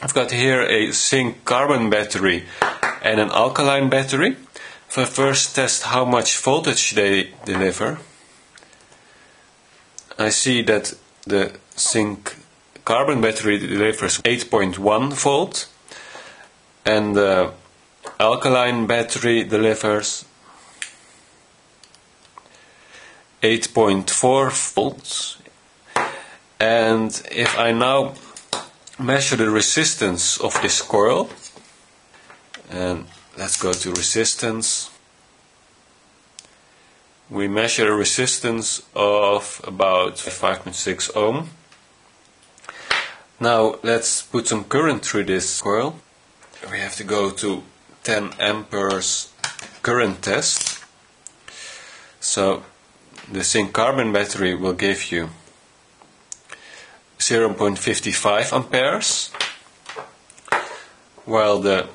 I've got here a zinc carbon battery and an alkaline battery. If I first test how much voltage they deliver, I see that the zinc carbon battery delivers 8.1 volt and the alkaline battery delivers 8.4 volts. And if I now measure the resistance of this coil, and let's go to resistance, we measure a resistance of about 5.6 ohm. Now let's put some current through this coil. We have to go to 10 amperes current test. So the zinc carbon battery will give you 0.55 amperes, while the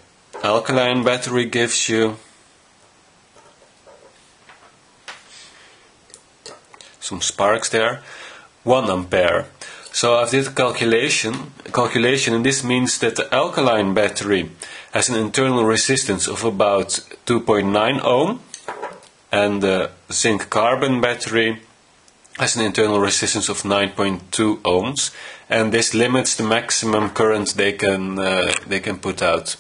alkaline battery gives you some sparks there, 1 ampere. So I did a calculation, and this means that the alkaline battery has an internal resistance of about 2.9 ohm, and the zinc carbon battery has an internal resistance of 9.2 ohms, and this limits the maximum current they can put out.